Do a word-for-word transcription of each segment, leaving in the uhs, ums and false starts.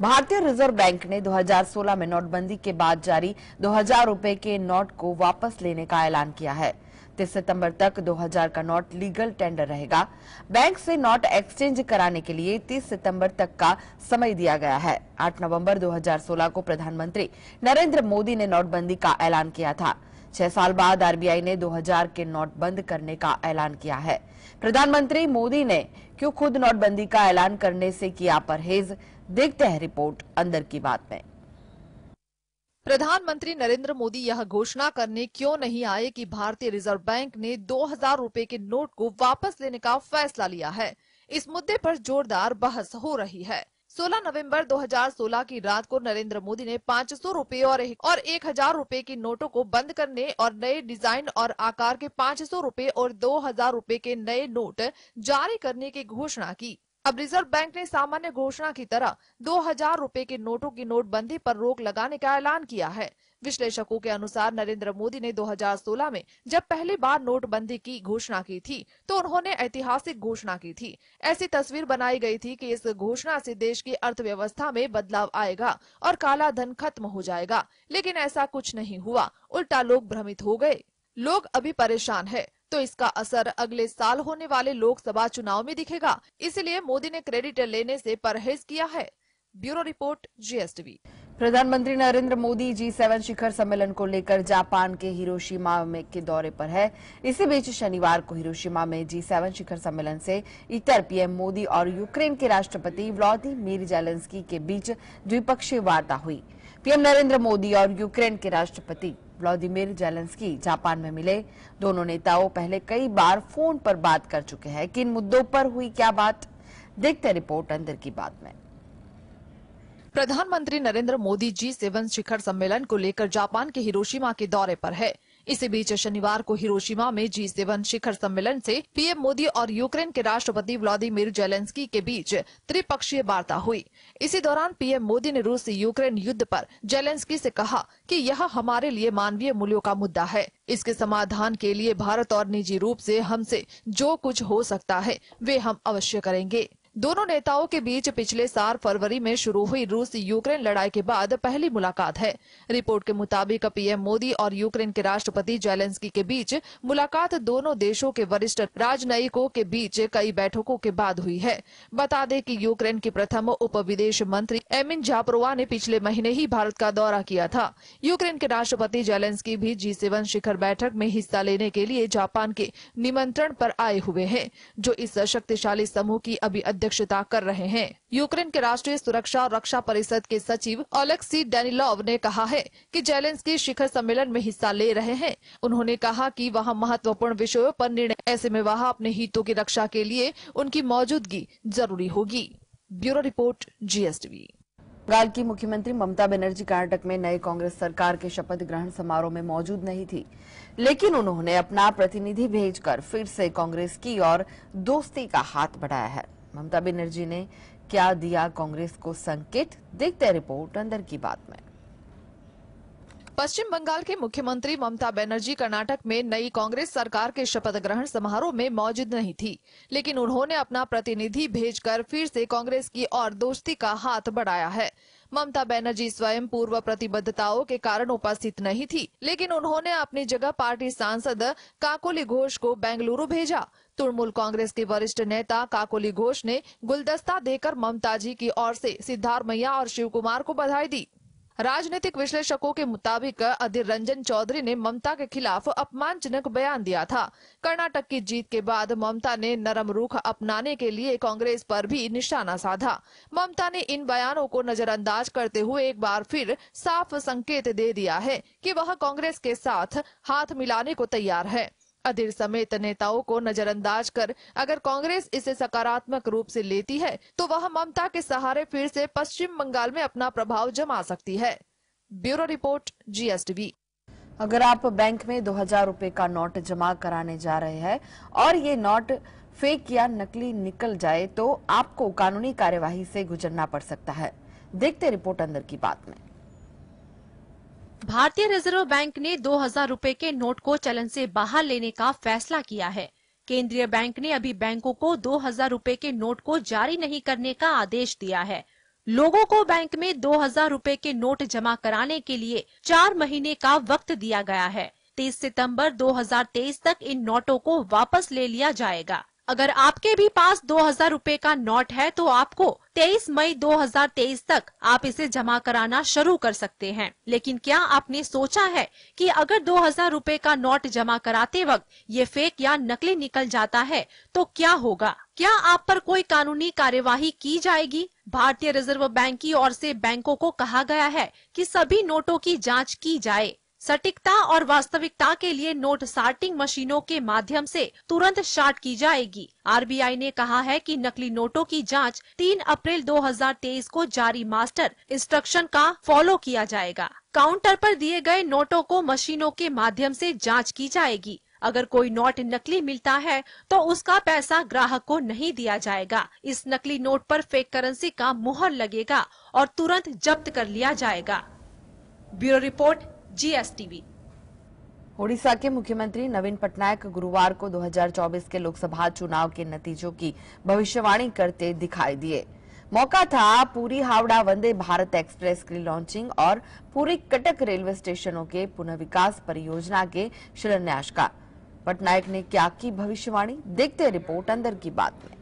भारतीय reserve bank ने दो हज़ार सोलह में नोटबंदी के बाद जारी दो हज़ार रुपए के नोट को वापस लेने का ऐलान किया है। तीस सितंबर तक दो हज़ार का नोट लीगल टेंडर रहेगा। बैंक से नोट एक्सचेंज कराने के लिए तीस सितंबर तक का समय दिया गया है। आठ नवंबर दो हज़ार सोलह को प्रधानमंत्री नरेंद्र मोदी ने नोटबंदी का ऐलान किया था। छह साल बाद आरबीआई ने दो हज़ार के नोट बंद करने का ऐलान किया है। प्रधानमंत्री मोदी ने क्यों खुद नोटबंदी का ऐलान करने से किया परहेज, देखते हैं रिपोर्ट अंदर की बात में। प्रधानमंत्री नरेंद्र मोदी यह घोषणा करने क्यों नहीं आए कि भारतीय रिजर्व बैंक ने दो हज़ार रुपए के नोट को वापस लेने का फैसला लिया है। इस मुद्दे पर जोरदार बहस हो रही है। सोलह नवंबर दो हज़ार सोलह की रात को नरेंद्र मोदी ने पाँच सौ रुपए और और एक हज़ार रुपए के नोटों को बंद करने और नए डिजाइन और आकार के पाँच सौ रुपए और दो हज़ार रुपए के नए नोट जारी करने की घोषणा की। अब रिजर्व बैंक ने सामान्य घोषणा की तरह दो हज़ार रुपए के नोटों की नोटबंदी पर रोक लगाने का ऐलान किया है। विश्लेषकों के अनुसार नरेंद्र मोदी ने दो हज़ार सोलह में जब पहली बार नोटबंदी की घोषणा की थी तो उन्होंने ऐतिहासिक घोषणा की थी। ऐसी तस्वीर बनाई गई थी कि इस घोषणा से देश की अर्थव्यवस्था में बदलाव आएगा और काला धन खत्म हो जाएगा, लेकिन ऐसा कुछ नहीं हुआ। उल्टा लोग भ्रमित हो गए। लोग अभी परेशान है तो इसका असर अगले साल होने वाले लोकसभा चुनाव में दिखेगा। इसलिए मोदी ने क्रेडिट लेने से परहेज किया है। Bureau report, G S T V. प्रधानमंत्री नरेंद्र मोदी जी सेवन शिखर सम्मेलन को लेकर जापान के हिरोशिमा में के दौरे पर है। इसी बीच शनिवार को हिरोशिमा में जी सेवन शिखर सम्मेलन से इतर पीएम मोदी और यूक्रेन के राष्ट्रपति व्लादिमीर जेलेंस्की के बीच द्विपक्षीय वार्ता हुई। पीएम नरेंद्र मोदी और यूक्रेन के राष्ट्रपति व्लादिमीर जेलेंस्की जापान में मिले। दोनों नेताओं पहले कई बार फोन पर बात कर चुके हैं। किन मुद्दों पर हुई क्या बात, देखते हैं रिपोर्ट अंदर की बात में। प्रधानमंत्री नरेंद्र मोदी जी सेवन शिखर सम्मेलन को लेकर जापान के हिरोशिमा के दौरे पर है। इसी बीच शनिवार को हिरोशिमा में जी सेवन शिखर सम्मेलन से पीएम मोदी और यूक्रेन के राष्ट्रपति व्लादिमीर जेलेंस्की के बीच त्रिपक्षीय वार्ता हुई। इसी दौरान पीएम मोदी ने रूस यूक्रेन युद्ध पर जेलेंस्की से कहा कि यह हमारे लिए मानवीय मूल्यों का मुद्दा है। इसके समाधान के लिए भारत और निजी रूप से हमसे जो कुछ हो सकता है वे हम अवश्य करेंगे। दोनों नेताओं के बीच पिछले साल फरवरी में शुरू हुई रूस यूक्रेन लड़ाई के बाद पहली मुलाकात है। रिपोर्ट के मुताबिक पीएम मोदी और यूक्रेन के राष्ट्रपति जेलेंस्की के बीच मुलाकात दोनों देशों के वरिष्ठ राजनयिकों के बीच कई बैठकों के बाद हुई है। बता दें कि यूक्रेन की प्रथम उप विदेश मंत्री एमिन जापरो ने पिछले महीने ही भारत का दौरा किया था। यूक्रेन के राष्ट्रपति जेलेंस्की भी जी सेवन शिखर बैठक में हिस्सा लेने के लिए जापान के निमंत्रण पर आए हुए है, जो इस शक्तिशाली समूह की अभी अध्यक्षता कर रहे हैं। यूक्रेन के राष्ट्रीय सुरक्षा और रक्षा परिषद के सचिव ऑलेक्स डेनिलोव ने कहा है कि जेलेंस्की शिखर सम्मेलन में हिस्सा ले रहे हैं। उन्होंने कहा कि वहां महत्वपूर्ण विषयों पर निर्णय, ऐसे में वहां अपने हितों की रक्षा के लिए उनकी मौजूदगी जरूरी होगी। Bureau report, G S T V. Bengal की मुख्यमंत्री ममता बनर्जी कर्नाटक में नए कांग्रेस सरकार के शपथ ग्रहण समारोह में मौजूद नहीं थी, लेकिन उन्होंने अपना प्रतिनिधि भेजकर फिर से कांग्रेस की और दोस्ती का हाथ बढ़ाया है। ममता बनर्जी ने क्या दिया कांग्रेस को संकेत, देखते हैं रिपोर्ट अंदर की बात में। पश्चिम बंगाल के मुख्यमंत्री ममता बनर्जी कर्नाटक में नई कांग्रेस सरकार के शपथ ग्रहण समारोह में मौजूद नहीं थी, लेकिन उन्होंने अपना प्रतिनिधि भेजकर फिर से कांग्रेस की और दोस्ती का हाथ बढ़ाया है। ममता बनर्जी स्वयं पूर्व प्रतिबद्धताओं के कारण उपस्थित नहीं थी, लेकिन उन्होंने अपनी जगह पार्टी सांसद काकोली घोष को बेंगलुरु भेजा। तृणमूल कांग्रेस के वरिष्ठ नेता काकोली घोष ने गुलदस्ता देकर ममता जी की ओर से सिद्धार्थ मैया और शिवकुमार को बधाई दी। राजनीतिक विश्लेषकों के मुताबिक अधीर रंजन चौधरी ने ममता के खिलाफ अपमानजनक बयान दिया था। कर्नाटक की जीत के बाद ममता ने नरम रुख अपनाने के लिए कांग्रेस पर भी निशाना साधा। ममता ने इन बयानों को नजरअंदाज करते हुए एक बार फिर साफ संकेत दे दिया है कि वह कांग्रेस के साथ हाथ मिलाने को तैयार है। अधीर समेत नेताओं को नजरअंदाज कर अगर कांग्रेस इसे सकारात्मक रूप से लेती है तो वह ममता के सहारे फिर से पश्चिम बंगाल में अपना प्रभाव जमा सकती है। Bureau report, G S T V. अगर आप बैंक में दो हज़ार रुपए का नोट जमा कराने जा रहे हैं और ये नोट फेक या नकली निकल जाए तो आपको कानूनी कार्यवाही से गुजरना पड़ सकता है। देखते रिपोर्ट अंदर की बात में। भारतीय रिजर्व बैंक ने दो हज़ार रुपए के नोट को चलन से बाहर लेने का फैसला किया है। केंद्रीय बैंक ने अभी बैंकों को दो हज़ार रुपए के नोट को जारी नहीं करने का आदेश दिया है। लोगों को बैंक में दो हजार रूपए के नोट जमा कराने के लिए चार महीने का वक्त दिया गया है। तेईस सितंबर दो हजार तेईस तक इन नोटों को वापस ले लिया जाएगा। अगर आपके भी पास दो हजार रूपए का नोट है तो आपको तेईस मई दो हजार तेईस तक आप इसे जमा कराना शुरू कर सकते हैं। लेकिन क्या आपने सोचा है कि अगर दो हजार रूपए का नोट जमा कराते वक्त ये फेक या नकली निकल जाता है तो क्या होगा? क्या आप पर कोई कानूनी कार्यवाही की जाएगी? भारतीय रिजर्व बैंक की ओर से बैंकों को कहा गया है कि सभी नोटों की जाँच की जाए। सटीकता और वास्तविकता के लिए नोट सार्टिंग मशीनों के माध्यम से तुरंत शार्ट की जाएगी। आरबीआई ने कहा है कि नकली नोटों की जांच तीन अप्रैल दो हजार तेईस को जारी मास्टर इंस्ट्रक्शन का फॉलो किया जाएगा। काउंटर पर दिए गए नोटों को मशीनों के माध्यम से जांच की जाएगी। अगर कोई नोट नकली मिलता है तो उसका पैसा ग्राहक को नहीं दिया जाएगा। इस नकली नोट पर फेक करेंसी का मुहर लगेगा और तुरंत जब्त कर लिया जाएगा। Bureau report, G S T V. Odisha के मुख्यमंत्री नवीन पटनायक गुरुवार को दो हजार चौबीस के लोकसभा चुनाव के नतीजों की भविष्यवाणी करते दिखाई दिए। मौका था पूरी हावड़ा वंदे भारत एक्सप्रेस की लॉन्चिंग और पूरी कटक रेलवे स्टेशनों के पुनर्विकास परियोजना के शिलान्यास का। पटनायक ने क्या की भविष्यवाणी, देखते रिपोर्ट अंदर की बात में।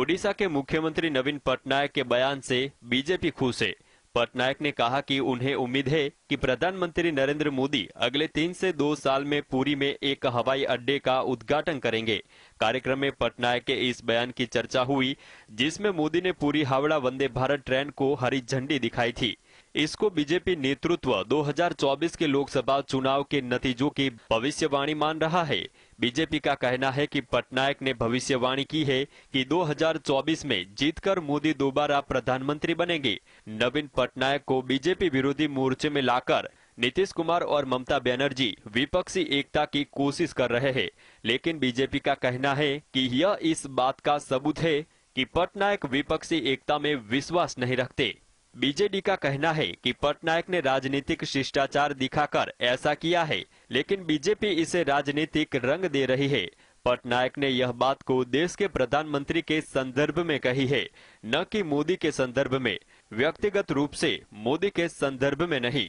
ओडिशा के मुख्यमंत्री नवीन पटनायक के बयान से बीजेपी खुश है। पटनायक ने कहा कि उन्हें उम्मीद है कि प्रधानमंत्री नरेंद्र मोदी अगले तीन से दो साल में पुरी में एक हवाई अड्डे का उद्घाटन करेंगे। कार्यक्रम में पटनायक के इस बयान की चर्चा हुई जिसमें मोदी ने पुरी हावड़ा वंदे भारत ट्रेन को हरी झंडी दिखाई थी। इसको बीजेपी नेतृत्व दो हजार चौबीस के लोकसभा चुनाव के नतीजों की भविष्यवाणी मान रहा है। बीजेपी का कहना है कि पटनायक ने भविष्यवाणी की है कि दो हजार चौबीस में जीतकर मोदी दोबारा प्रधानमंत्री बनेंगे। नवीन पटनायक को बीजेपी विरोधी मोर्चे में लाकर नीतीश कुमार और ममता बनर्जी विपक्षी एकता की कोशिश कर रहे हैं, लेकिन बीजेपी का कहना है कि यह इस बात का सबूत है कि पटनायक विपक्षी एकता में विश्वास नहीं रखते। बीजेडी का कहना है कि पटनायक ने राजनीतिक शिष्टाचार दिखाकर ऐसा किया है, लेकिन बीजेपी इसे राजनीतिक रंग दे रही है। पटनायक ने यह बात को देश के प्रधानमंत्री के संदर्भ में कही है, न कि मोदी के संदर्भ में, व्यक्तिगत रूप से मोदी के संदर्भ में नहीं।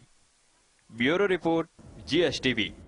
Bureau report, G S T we.